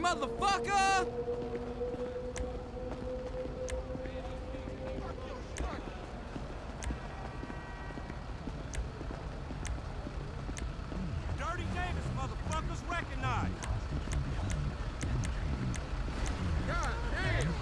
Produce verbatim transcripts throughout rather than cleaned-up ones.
motherfucker! Dirty Davis, motherfuckers, recognize! God damn!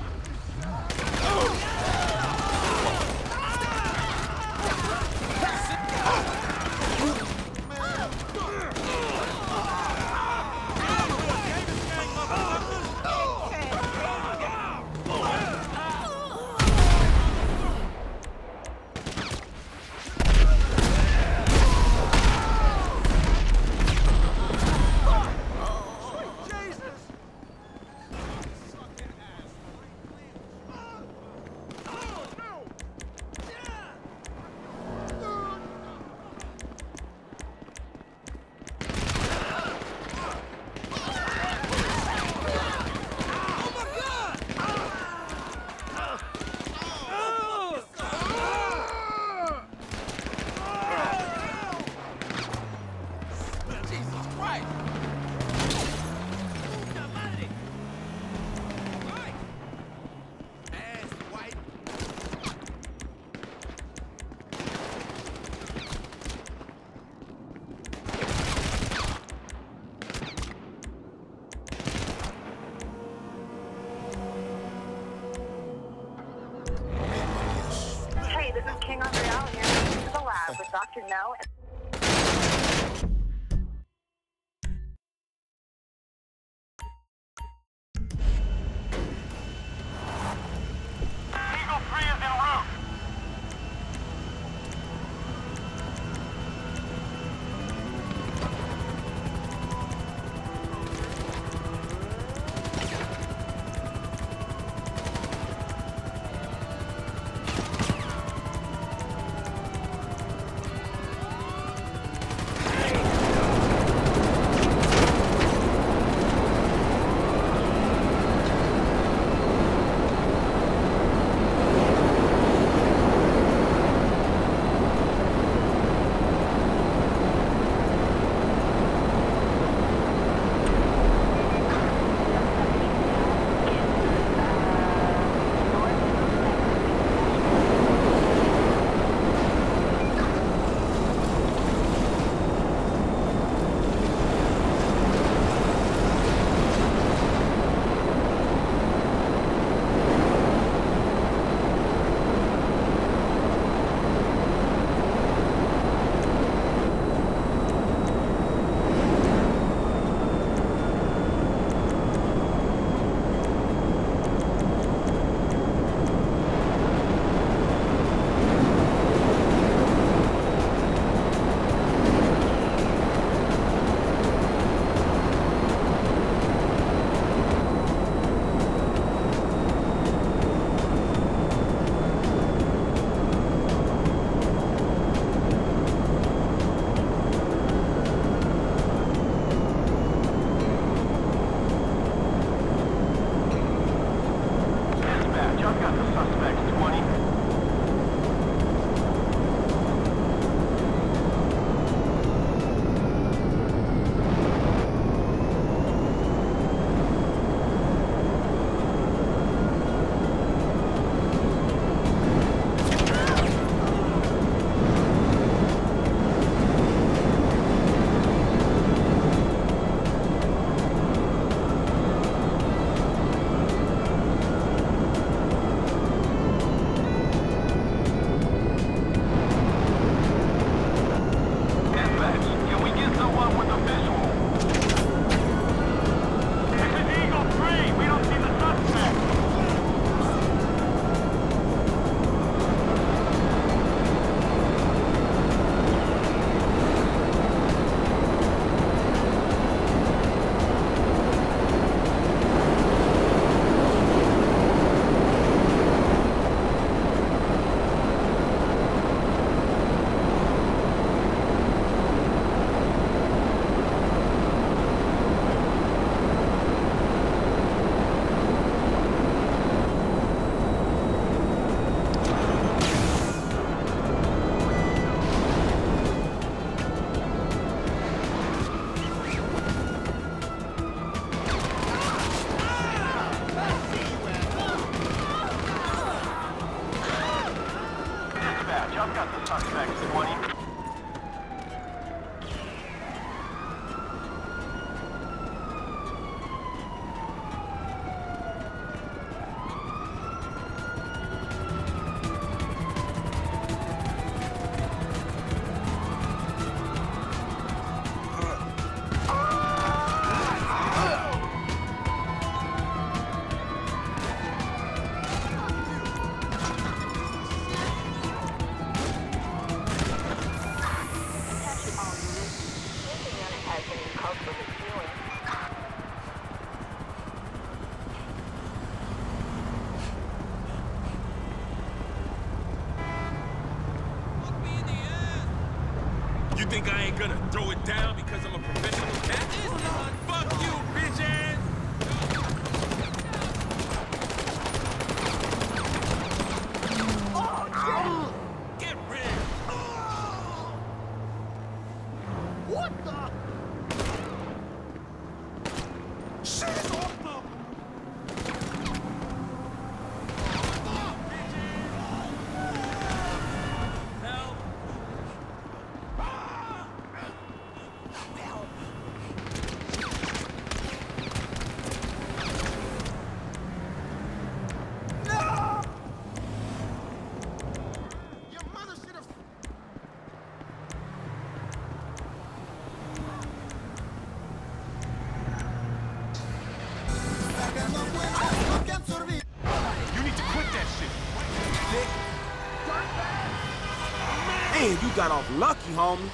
Now You think I ain't gonna throw it down because I'm a professional cat? Fuck you, bitches! Oh, oh. Get rid of it! Oh. What the? Shit is off the... Man, you got off lucky, homie.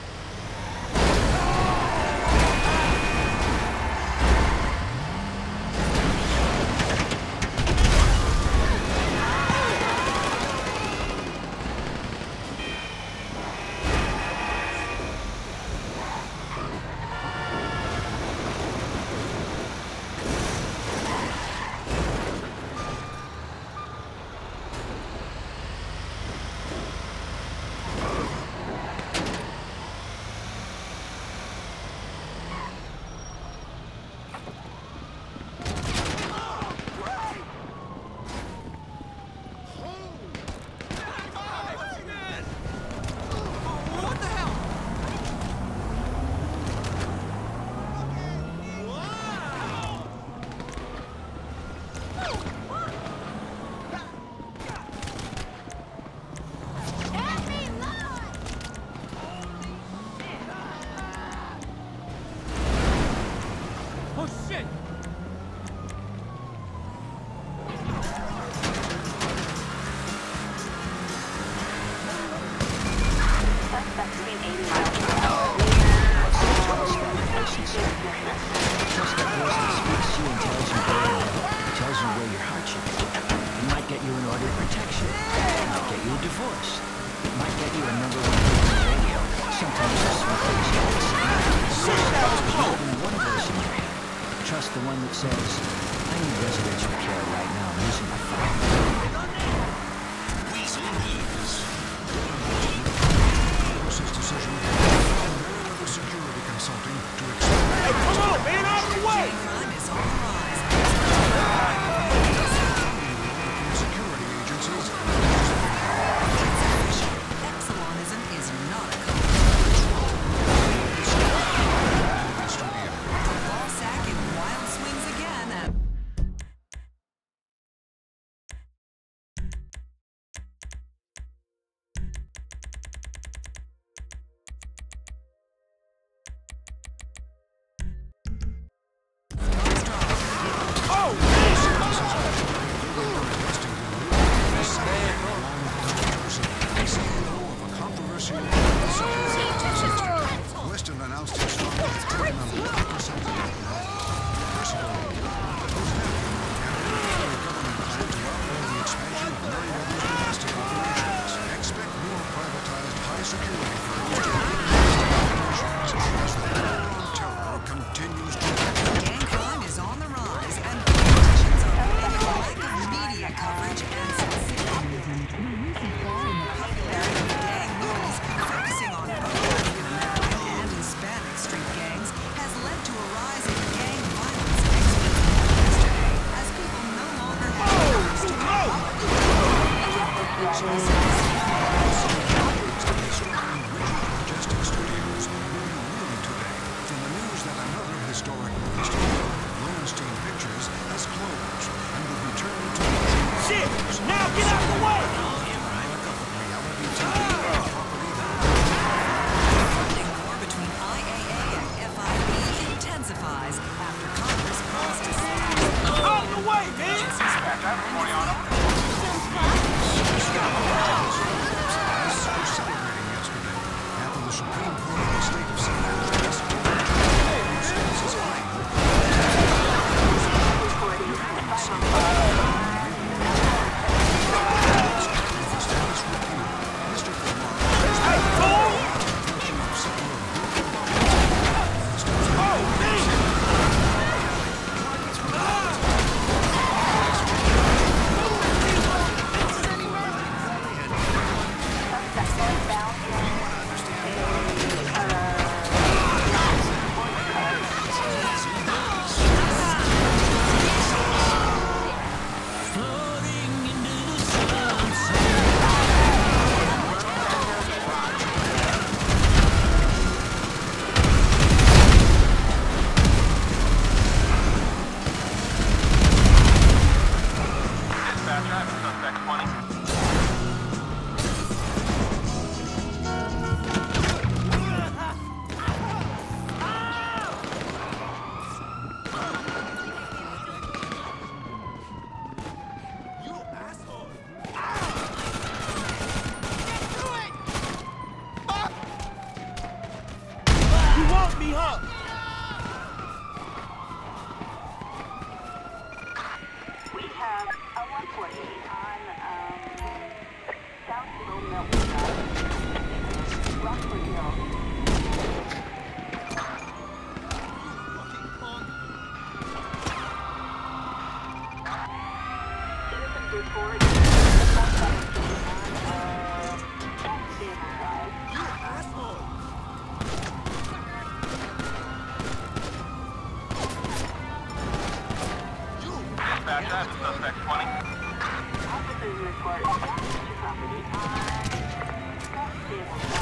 Trust the one that says, I need residential care right now, I'm losing my phone. Weasel leaves. Since decision, I'm aware of the security consulting to explain. Hey, come on, man, out of the way! Time is on the rise. Security agencies. Epsilonism is not a off me, huh? We have a one forty on um, South Little Melton Drive, Rockford Hill. Fucking punk. Suspect twenty. Officers report to property on